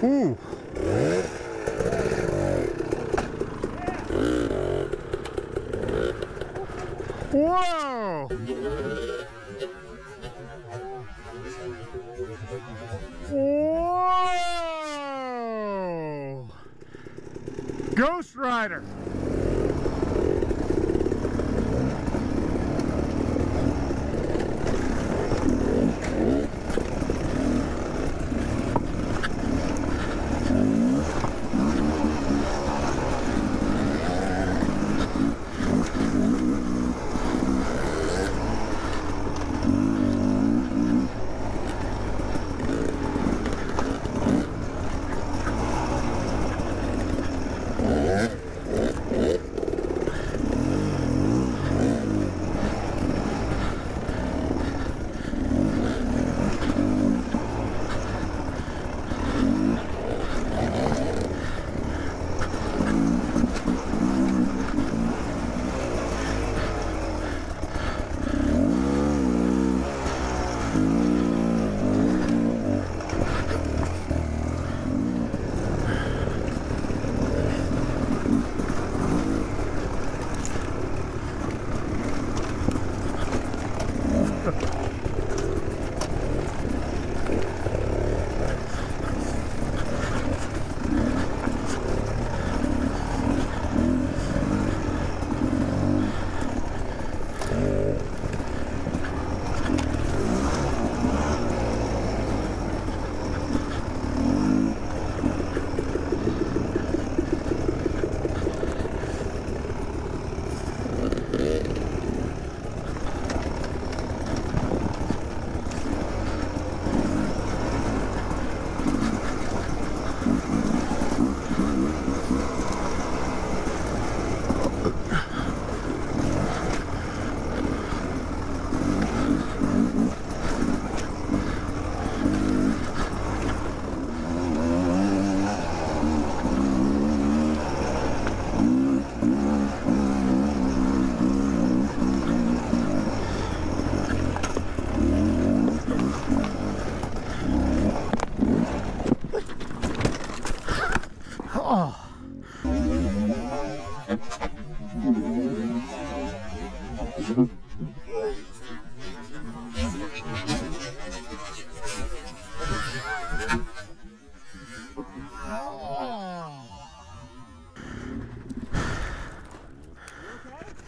Ooh. Whoa! Whoa! Ghost Rider!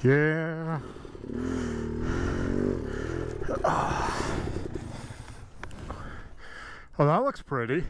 Yeah. Oh, that looks pretty.